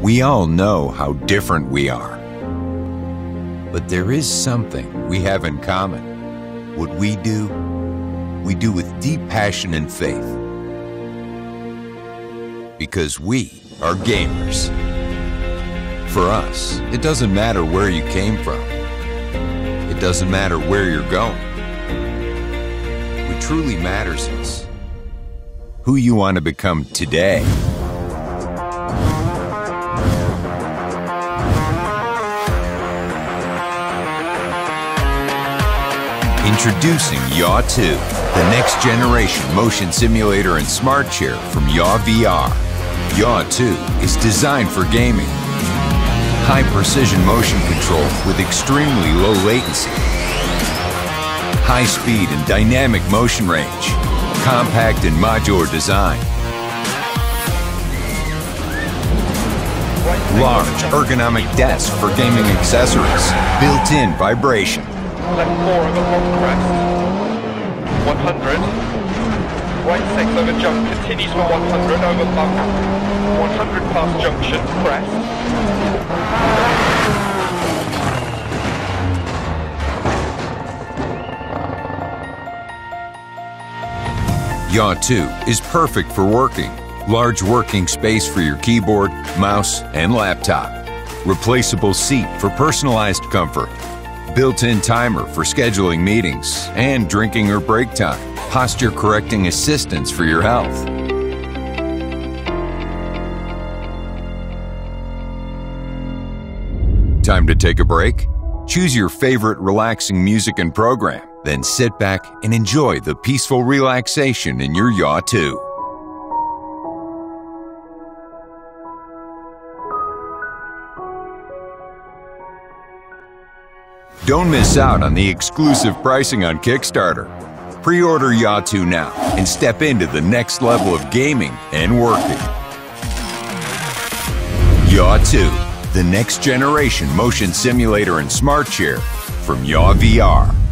We all know how different we are. But there is something we have in common. What we do with deep passion and faith. Because we are gamers. For us, it doesn't matter where you came from. It doesn't matter where you're going. What truly matters is who you want to become today. Introducing Yaw 2, the next generation motion simulator and smart chair from Yaw VR. Yaw 2 is designed for gaming. High precision motion control with extremely low latency. High speed and dynamic motion range. Compact and modular design. Large ergonomic desk for gaming accessories. Built-in vibration. Left 4 over hold crest. 100. Right 6 over jump continues for 100 over bump. 100 past junction, crest. Yaw 2 is perfect for working. Large working space for your keyboard, mouse, and laptop. Replaceable seat for personalized comfort. Built-in timer for scheduling meetings and drinking or break time. Posture-correcting assistance for your health. Time to take a break? Choose your favorite relaxing music and program. Then sit back and enjoy the peaceful relaxation in your Yaw 2. Don't miss out on the exclusive pricing on Kickstarter. Pre-order Yaw 2 now and step into the next level of gaming and working. Yaw 2, the next generation motion simulator and smart chair from Yaw VR.